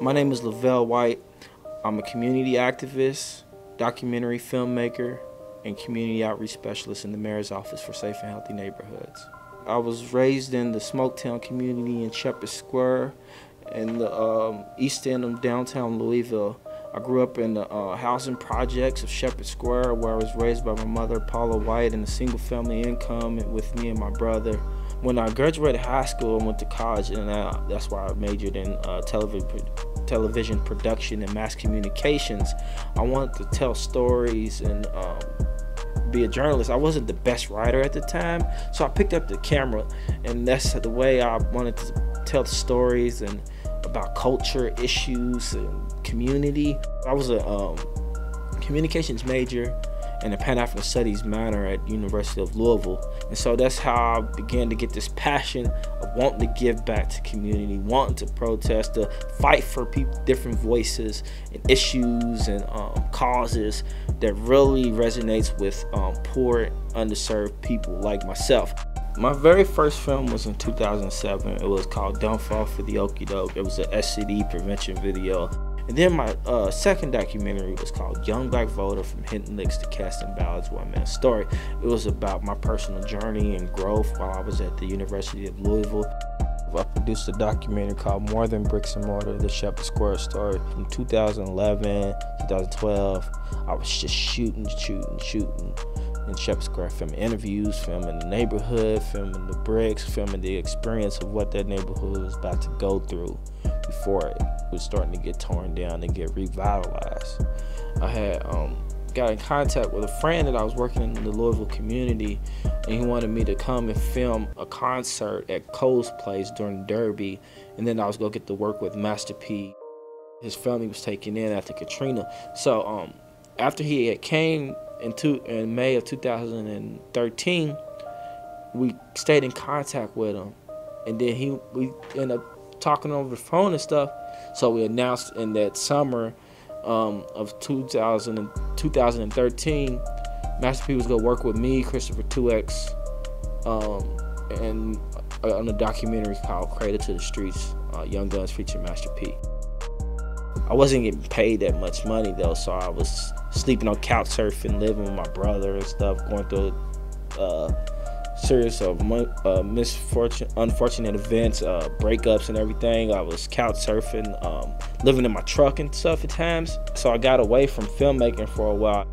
My name is Lavelle White. I'm a community activist, documentary filmmaker, and community outreach specialist in the Mayor's Office for Safe and Healthy Neighborhoods. I was raised in the Smoketown community in Shepherd Square and the east end of downtown Louisville. I grew up in the housing projects of Shepherd Square, where I was raised by my mother, Paula White, in a single family income with me and my brother. When I graduated high school, I went to college, and that's why I majored in television production and mass communications. I wanted to tell stories and be a journalist. I wasn't the best writer at the time, so I picked up the camera, and that's the way I wanted to tell stories and about culture, issues, and community. I was a communications major in the Pan-African Studies minor at University of Louisville. And so that's how I began to get this passion of wanting to give back to community, wanting to protest, to fight for different voices and issues and causes that really resonates with poor, underserved people like myself. My very first film was in 2007. It was called Don't Fall for the Okie Doke. It was an STD prevention video. And then my second documentary was called Young Black Voter from Hinton Licks to Casting Ballots, One Man Story. It was about my personal journey and growth while I was at the University of Louisville. I produced a documentary called More Than Bricks and Mortar, The Shepherd Square Story. From 2011, 2012, I was just shooting. In Shepherd Square, filming interviews, filming the neighborhood, filming the bricks, filming the experience of what that neighborhood was about to go through before it was starting to get torn down and get revitalized. I had got in contact with a friend that I was working in the Louisville community, and he wanted me to come and film a concert at Cole's place during Derby, and then I was going to get to work with Master P. His family was taken in after Katrina. So after he had came in May of 2013, we stayed in contact with him, and then we ended up talking over the phone and stuff. So we announced in that summer of 2013, Master P was gonna work with me, Christopher 2x, and on a documentary called Cradle to the Streets, Young Guns featuring Master P. I wasn't getting paid that much money though, so I was sleeping on couch surfing, living with my brother and stuff, going through a series of unfortunate events, breakups and everything. I was couch surfing, living in my truck and stuff at times. So I got away from filmmaking for a while.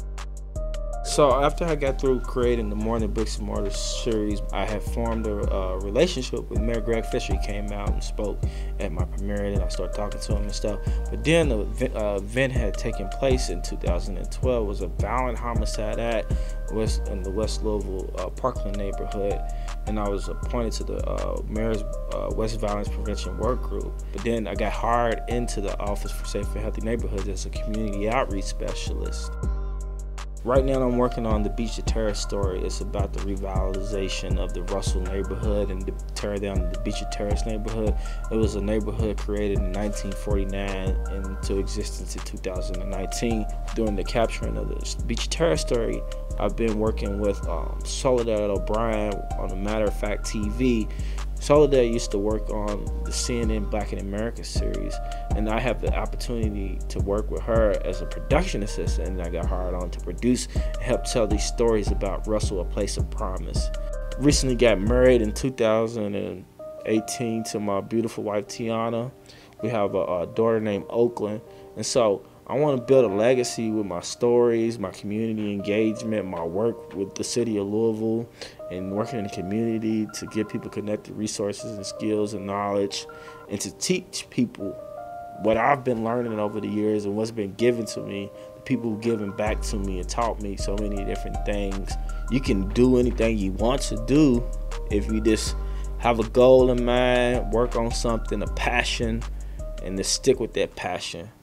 So after I got through creating the More Than Bricks and Mortar series, I had formed a relationship with Mayor Greg Fisher. He came out and spoke at my premiere, and I started talking to him and stuff. But then the event had taken place in 2012. It was a violent homicide in the West Louisville Parkland neighborhood, and I was appointed to the Mayor's West Violence Prevention Work Group. But then I got hired into the Office for Safe and Healthy Neighborhoods as a community outreach specialist. Right now I'm working on the Beach Terrace story. It's about the revitalization of the Russell neighborhood and the tear down of the Beach Terrace neighborhood. It was a neighborhood created in 1949 and into existence in 2019. During the capturing of the Beach Terrace story, I've been working with Soledad O'Brien on the Matter of Fact TV. Soledad used to work on the CNN Black in America series, and I have the opportunity to work with her as a production assistant, and I got hired on to produce and help tell these stories about Russell, a place of promise. Recently got married in 2018 to my beautiful wife, Tiana. We have a daughter named Oakland, and so I want to build a legacy with my stories, my community engagement, my work with the city of Louisville, and working in the community to get people connected resources and skills and knowledge, and to teach people what I've been learning over the years and what's been given to me, the people who've given back to me and taught me so many different things. You can do anything you want to do if you just have a goal in mind, work on something, a passion, and just stick with that passion.